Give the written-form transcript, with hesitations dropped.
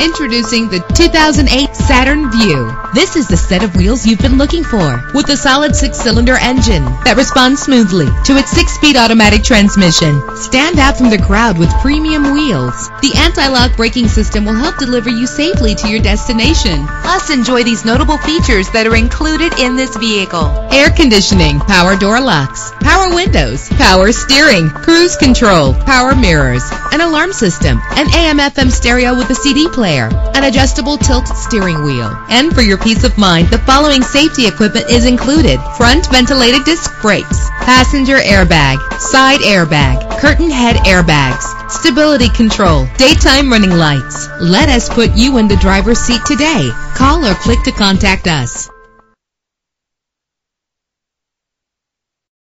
Introducing the 2008 Saturn VUE. This is the set of wheels you've been looking for, with a solid 6-cylinder engine that responds smoothly to its 6-speed automatic transmission. Stand out from the crowd with premium wheels. The anti-lock braking system will help deliver you safely to your destination. Plus, enjoy these notable features that are included in this vehicle: air conditioning, power door locks, power windows, power steering, cruise control, power mirrors, an alarm system, an AM/FM stereo with a CD player, an adjustable tilt steering wheel. And for your peace of mind, the following safety equipment is included: front ventilated disc brakes, passenger airbag, side airbag, curtain head airbags, stability control, daytime running lights. Let us put you in the driver's seat today. Call or click to contact us.